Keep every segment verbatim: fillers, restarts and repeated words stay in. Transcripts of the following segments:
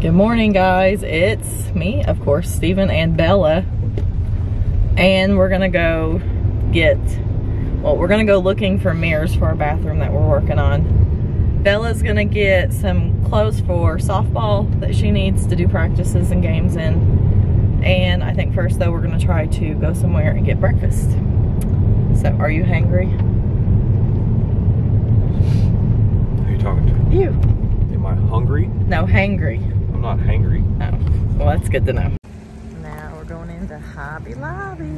Good morning, guys. It's me, of course, Steven and Bella, and we're gonna go get well we're gonna go looking for mirrors for our bathroom that we're working on. Bella's gonna get some clothes for softball that she needs to do practices and games in, and I think first though we're gonna try to go somewhere and get breakfast. So are you hangry? Who are you talking to? You. Am I hungry? No, hangry. I'm not hangry. Oh, well, that's good to know. Now we're going into Hobby Lobby.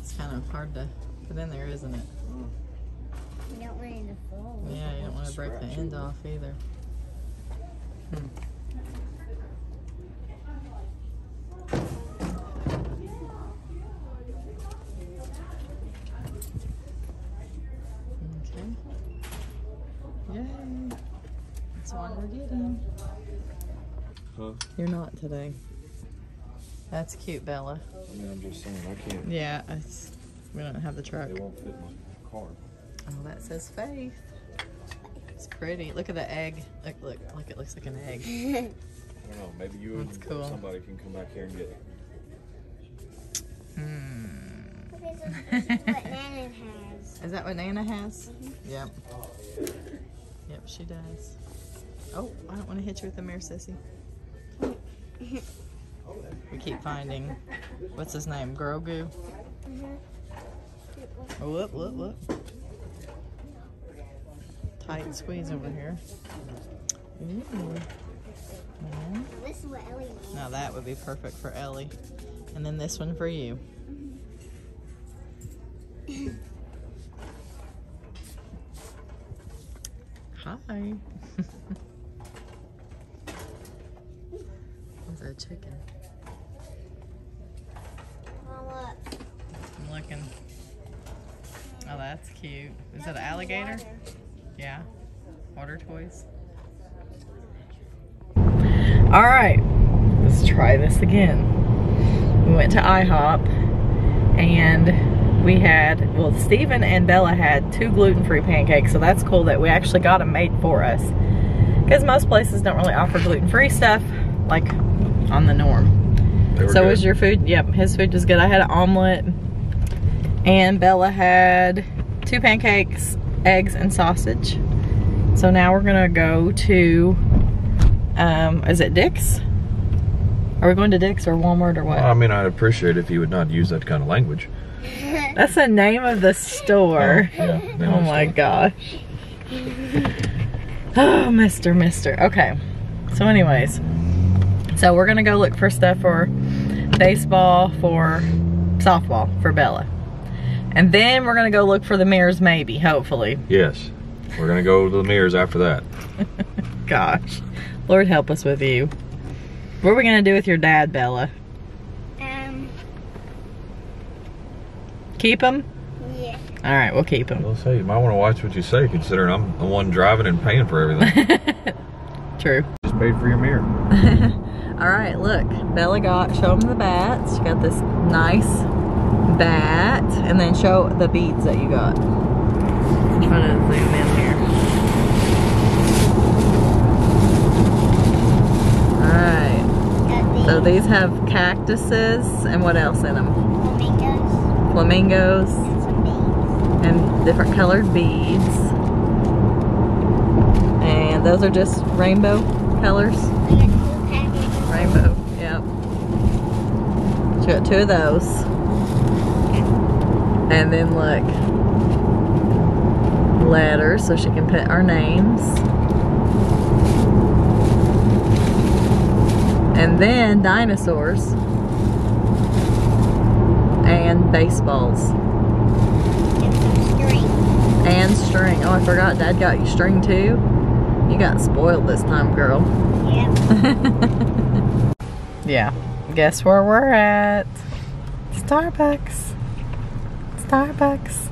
It's kind of hard to put in there, isn't it? You don't want it to fall. Yeah, you don't want to break the end off either. Hmm. We're getting. Huh? You're not today. That's cute, Bella. I mean, I'm just saying, I can't. Yeah, it's, we don't have the truck. It won't fit my car. Oh, that says Faith. It's pretty. Look at the egg. Look, look, look, it looks like an egg. I don't know, maybe you That's and cool. somebody can come back here and get it. Mm. Okay, so this is what Nana has. Is that what Nana has? Mm-hmm. Yep. Yep, she does. Oh, I don't want to hit you with the mirror, sissy. We keep finding, what's his name, Grogu? Mm-hmm. Oh, look, look, look. Tight squeeze over here. Ooh. Yeah. This is what Ellie needs. Now that would be perfect for Ellie. And then this one for you. Hi. A chicken. Oh, look. I'm looking. Oh, that's cute. Is that an alligator? Water. Yeah. Water toys. All right. Let's try this again. We went to IHOP and we had, well, Steven and Bella had two gluten-free pancakes, so that's cool that we actually got them made for us. Because most places don't really offer gluten-free stuff, like on the norm. So good. Was your food? Yep, his food was good. I had an omelet, and Bella had two pancakes, eggs, and sausage. So now we're gonna go to, um, is it Dick's? Are we going to Dick's or Walmart or what? Well, I mean, I'd appreciate if you would not use that kind of language. That's the name of the store. Oh, yeah, oh my store. Gosh. Oh, mister, mister. Okay, so anyways. So we're gonna go look for stuff for baseball, for softball, for Bella. And then we're gonna go look for the mirrors, maybe, hopefully. Yes, we're gonna go to the mirrors after that. Gosh, Lord help us with you. What are we gonna do with your dad, Bella? Um. Keep him? Yeah. All right, we'll keep him. Well, say, you might wanna watch what you say, considering I'm the one driving and paying for everything. True. Just paid for your mirror. All right, look, Bella got, show them the bats. She got this nice bat, and then show the beads that you got. I'm trying to zoom in here. All right, so these have cactuses, and what else in them? Flamingos. Flamingos. And some beads. And different colored beads. And And those are just rainbow colors. We got two packages. Rainbow, yep. She got two of those. Okay. And then look, letters so she can put our names. And then dinosaurs and baseballs and some string. And string. Oh, I forgot. Dad got you string too. You got spoiled this time, girl. Yeah. Yeah. Guess where we're at? Starbucks. Starbucks.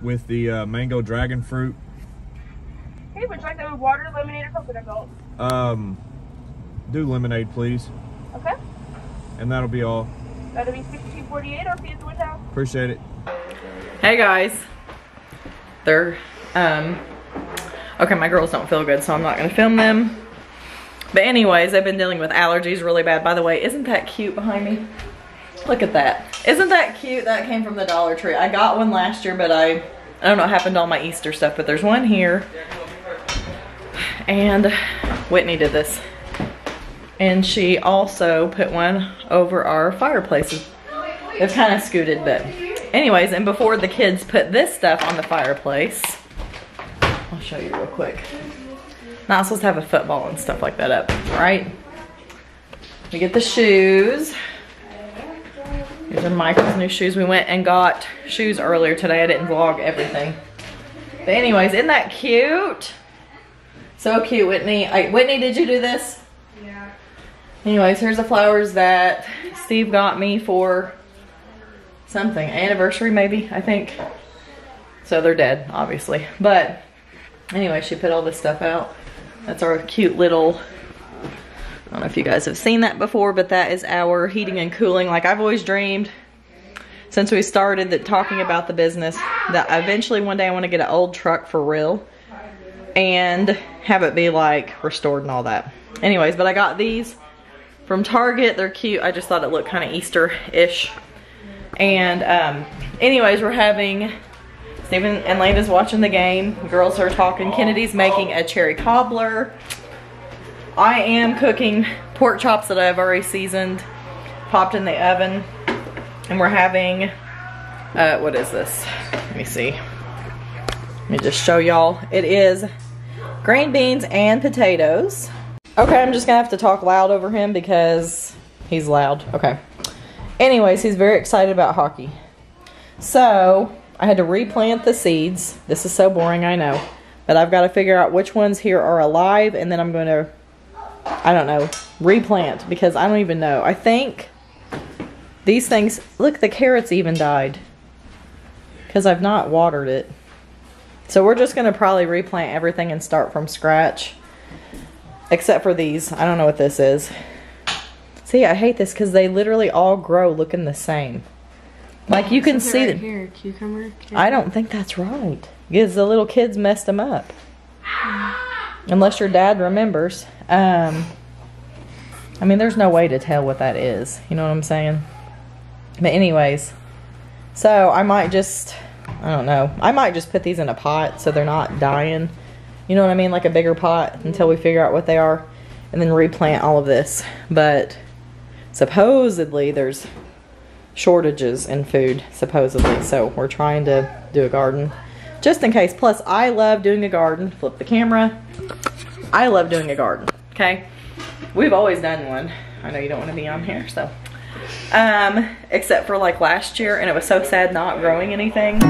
With the uh, mango dragon fruit. Hey, would you like that with water, lemonade, or coconut milk? Um. Do lemonade, please. Okay. And that'll be all. That'll be sixteen forty-eight. I'll see you at the window. Appreciate it. Hey guys. They're, um, okay, my girls don't feel good, so I'm not going to film them. But anyways, they've been dealing with allergies really bad. By the way, isn't that cute behind me? Look at that. Isn't that cute? That came from the Dollar Tree. I got one last year, but I, I don't know what happened to all my Easter stuff, but there's one here. And Whitney did this. And she also put one over our fireplaces. They've kind of scooted, but anyways, and before the kids put this stuff on the fireplace, I'll show you real quick. Not supposed to have a football and stuff like that up, right? We get the shoes. These are Michael's new shoes. We went and got shoes earlier today. I didn't vlog everything. But anyways, isn't that cute? So cute, Whitney. I, Whitney, did you do this? Yeah. Anyways, here's the flowers that Steve got me for something. Anniversary, maybe, I think. So they're dead, obviously. But anyway, she put all this stuff out. That's our cute little, I don't know if you guys have seen that before, but that is our heating and cooling. Like, I've always dreamed since we started that talking about the business that eventually one day I want to get an old truck for real. And have it be like restored and all that. Anyways, but I got these from Target. They're cute. I just thought it looked kind of Easter-ish. And um, anyways, we're having, Stephen and Landon's watching the game. The girls are talking. Kennedy's making a cherry cobbler. I am cooking pork chops that I've already seasoned, popped in the oven. And we're having, uh, what is this? Let me see. Let me just show y'all. It is green beans and potatoes. Okay, I'm just gonna have to talk loud over him because he's loud. Okay. Anyways, he's very excited about hockey. So, I had to replant the seeds. This is so boring, I know. But I've got to figure out which ones here are alive, and then I'm going to, I don't know, replant because I don't even know. I think these things, look, the carrots even died because I've not watered it. So we're just gonna probably replant everything and start from scratch. Except for these. I don't know what this is. See, I hate this because they literally all grow looking the same. Like you can see right that here, cucumber, cucumber. I don't think that's right. Because the little kids messed them up. Unless your dad remembers. Um, I mean, there's no way to tell what that is. You know what I'm saying? But anyways. So I might just... I don't know. I might just put these in a pot so they're not dying. You know what I mean? Like a bigger pot until we figure out what they are. And then replant all of this. But supposedly there's shortages in food. Supposedly. So we're trying to do a garden. Just in case. Plus I love doing a garden. Flip the camera. I love doing a garden. Okay? We've always done one. I know you don't want to be on here. So. Um, except for like last year, and it was so sad not growing anything.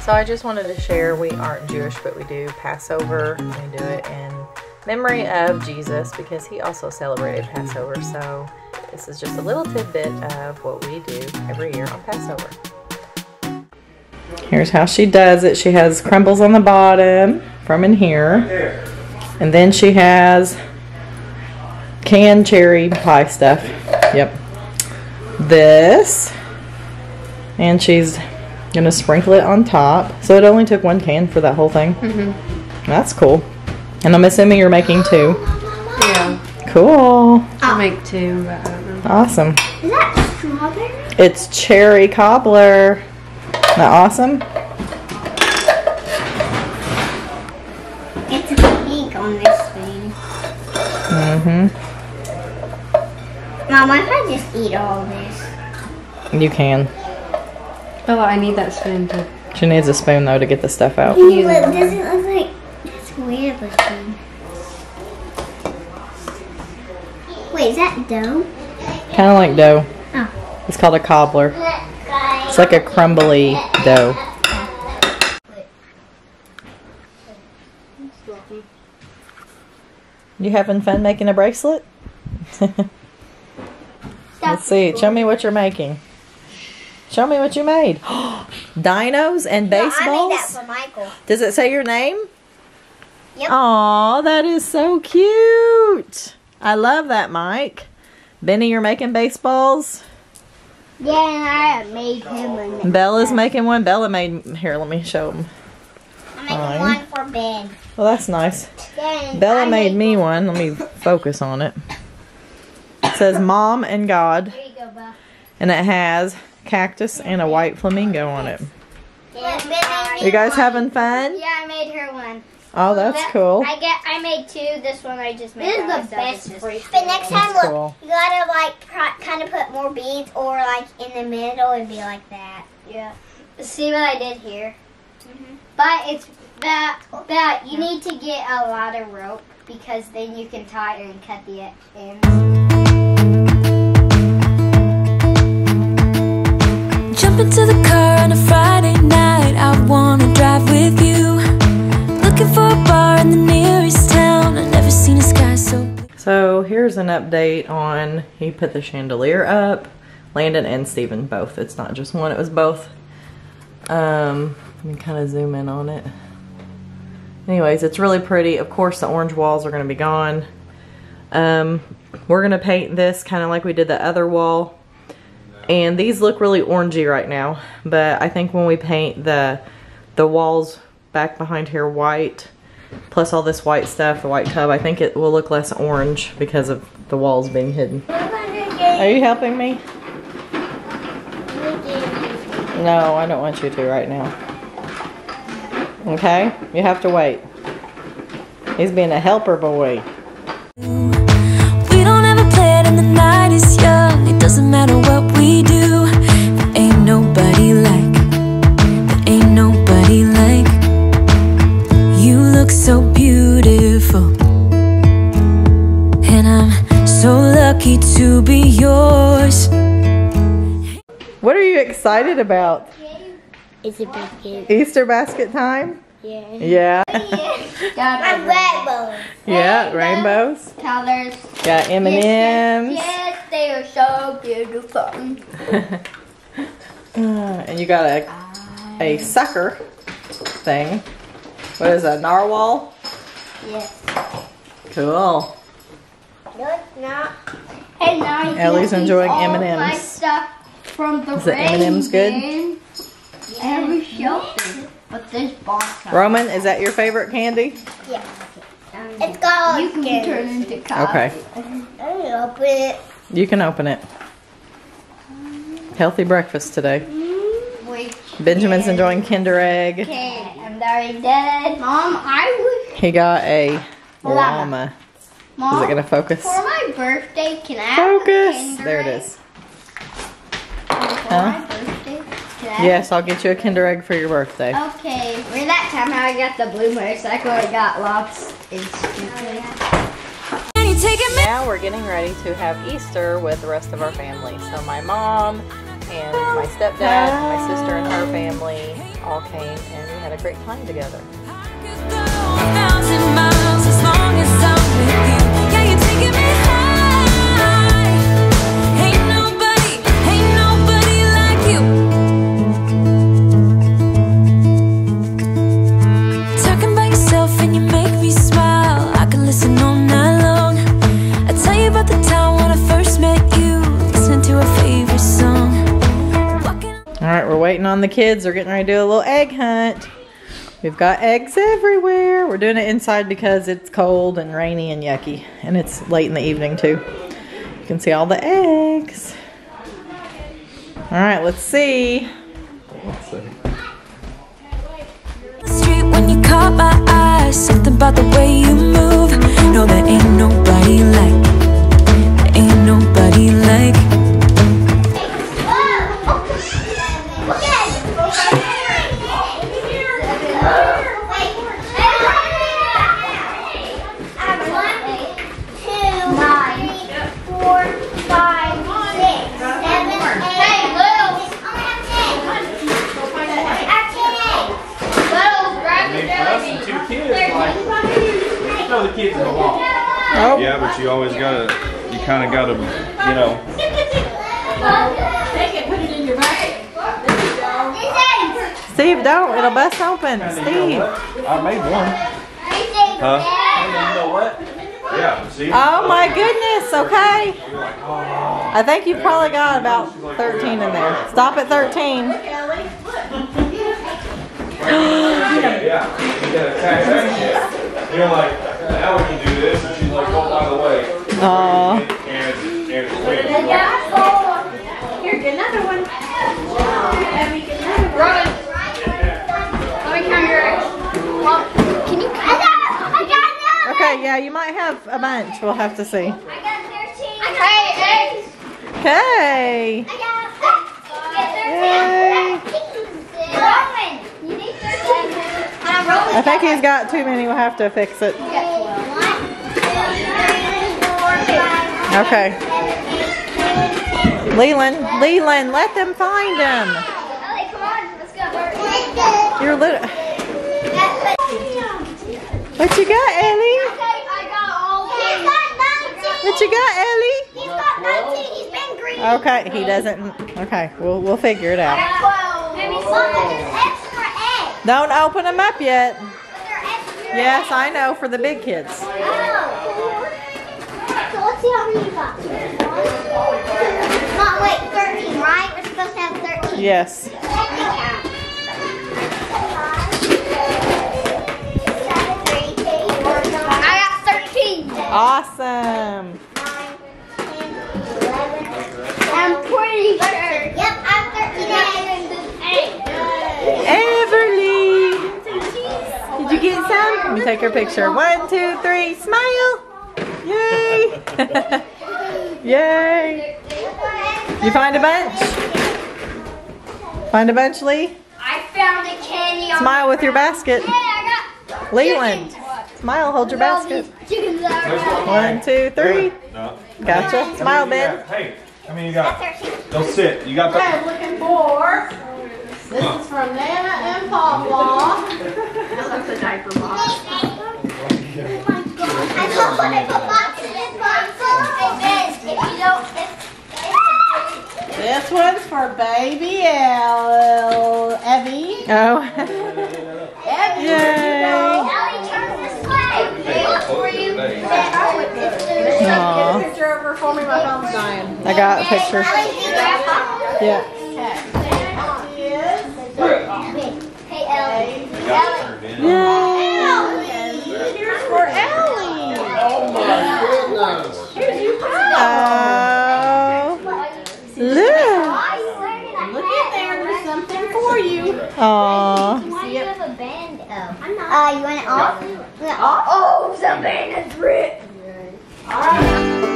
So I just wanted to share, we aren't Jewish, but we do Passover, and we do it in memory of Jesus because he also celebrated Passover. So this is just a little tidbit of what we do every year on Passover. Here's how she does it. She has crumbles on the bottom from in here, and then she has canned cherry pie stuff. Yep, this, and she's Gonna sprinkle it on top. So it only took one can for that whole thing. Mm-hmm. That's cool. And I'm assuming you're making two. Yeah. Cool. I'll make two. But I don't know. Awesome. Is that strawberry? It's cherry cobbler. Isn't that awesome? It's pink on this thing. Mm-hmm. Mom, I can just eat all this. You can. Oh, I need that spoon too. She needs a spoon though to get the stuff out. You you look, does it look like it's weird looking? Wait, is that dough? Kind of like dough. Oh. It's called a cobbler. It's like a crumbly dough. You having fun making a bracelet? Let's see. Show me what you're making. Show me what you made. Dinos and baseballs? No, I made that for Michael. Does it say your name? Yep. Aw, that is so cute. I love that, Mike. Benny, you're making baseballs? Yeah, and I made him one. Bella's making one. Bella made... Here, let me show them. I'm making um, one for Ben. Well, that's nice. Ben, Bella I made, made me one. Let me focus on it. It says Mom and God. There you go, Bella. And it has... cactus and a white flamingo on it. Are you guys having fun? Yeah, I made her one. Oh, that's cool. I get. I made two. This one I just made. This is the best. But next time, look, you gotta like kind of put more beads or like in the middle and be like that. Yeah. See what I did here? Mm-hmm. But it's that that you need to get a lot of rope because then you can tie it and cut the ends. Jump into the car on a Friday night, I wanna drive with you. Looking for a bar in the nearest town, I've never seen a sky so blue. So here's an update on, he put the chandelier up, Landon and Steven both. It's not just one, it was both. Um, let me kind of zoom in on it. Anyways, it's really pretty. Of course the orange walls are gonna be gone. Um, we're gonna paint this kind of like we did the other wall. And these look really orangey right now, but I think when we paint the the walls back behind here white, plus all this white stuff, the white tub, I think it will look less orange because of the walls being hidden. Are you helping me? No, I don't want you to right now. Okay? You have to wait. He's being a helper boy. Doesn't matter what we do, there ain't nobody like, there ain't nobody like, you look so beautiful, and I'm so lucky to be yours. What are you excited about? Easter basket. Easter basket time? Yeah. Yeah. I'm rainbows. Yeah, rainbows. Colors. Yeah, M and M's. Yes, they are so beautiful. uh, and you got a a sucker thing. What is a narwhal? Yes. Cool. No, it's not. Hey, now Ellie's enjoying M and M's. My stuff from the is the M and M's good? Yes. Every shelter. But this box. Roman, is that your favorite candy? Yeah. It's got you can candy. Turn into coffee. Okay. I need to open it. You can open it. Healthy breakfast today. Which Benjamin's enjoying Kinder Egg. Okay, I'm very dead. Mom, I would. He got a llama. Mom, is it gonna focus? For my birthday, can I focus? Have a Kinder there it is. Huh? Yes, I'll get you a Kinder Egg for your birthday. Okay. Remember that time how I got the blue motorcycle? I got lost and stupid. Oh, yeah. Now we're getting ready to have Easter with the rest of our family. So my mom and my stepdad, and my sister and her family all came and we had a great time together. On the kids are getting ready to do a little egg hunt. We've got eggs everywhere. We're doing it inside because it's cold and rainy and yucky. And it's late in the evening too. You can see all the eggs. All right, let's see. Let's see. Street when you caught my eye, something about the way you move. No, there ain't nobody like. There ain't nobody like. Oh. Yeah, but you always gotta, you kind of gotta, you know. Take it, put it in your mouth. Steve, don't. It'll bust open. Steve. You know I made one. Huh? You know what? Yeah, see? Oh my goodness, okay. I think you probably got about thirteen in there. Stop at thirteen. Yeah. You're like. Now we can do this, and she's like, oh, by the way. Aww. And it's waiting. Here, get another one. And we get another one. Let me count your eggs. Can you count? I got another. Okay, yeah, you might have a bunch. We'll have to see. I got thirteen. I got thirteen. Okay. I got thirteen. You need thirteen. I think he's got too many. We'll have to fix it. Okay. Leland, Leland, let them find them. You're little. What you got, Ellie? What you got, Ellie? He's got nineteen. He's been green. Okay, he doesn't. Okay, we'll we'll figure it out. Don't open them up yet. Yes, I know, for the big kids. Let's see how many you got. Not like thirteen, right? We're supposed to have thirteen. Yes. I got thirteen. Awesome. I'm pretty sure. Yep, I have thirteen. Everly. Did you get some? Let me take your picture. One, two, three, smile. Yay! Yay! You find a bunch? Find a bunch, Lee? I found a candy. Smile with your basket. Hey, I got Leland. Smile, hold your basket. One, two, three. Gotcha. Smile, Ben. Hey, how many you got? Don't sit. You got that? I'm looking for. This is from Nana and Pawpaw. That looks like a diaper box. I don't want to put box in this box. If you don't, if, if this one's for baby L. Evie. Oh. Evie. Yay. Ellie, turn this way. Look for you. Aww. Get a picture of her for me. My phone's dying. I got a picture. Yeah. That is. Hey, Ellie. Ellie. Ellie. Here's for Ellie. Oh my goodness. Oh, look. Look in there, there's something for you. Aww. Why do you have a band? Oh, I'm not. Uh, you want it off? No. Oh, the band is ripped. All right.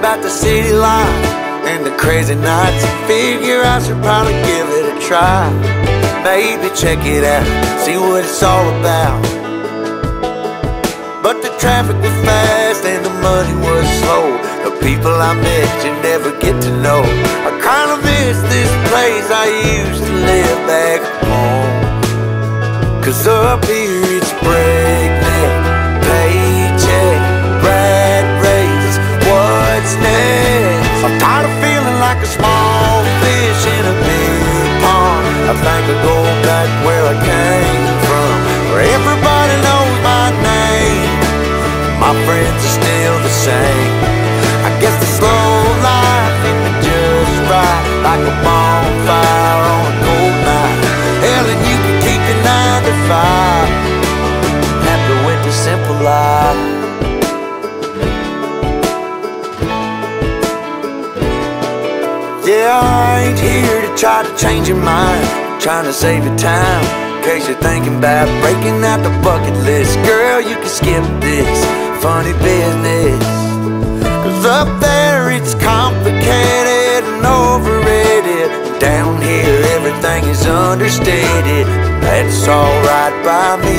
About the city life and the crazy nights, figure I should probably give it a try. Baby, check it out, see what it's all about. But the traffic was fast and the money was slow. The people I met you never get to know. I kind of miss this place I used to live back home. Cause up here it's breakneck, paycheck, rat race. What's next? I'm tired of feeling like a small fish in a big pond. I think I'll go back where I came from. blah. Yeah, I ain't here to try to change your mind, trying to save your time, in case you're thinking about breaking out the bucket list. Girl, you can skip this funny business, cause up there it's complicated and overrated, down here everything is understated. That's alright by me.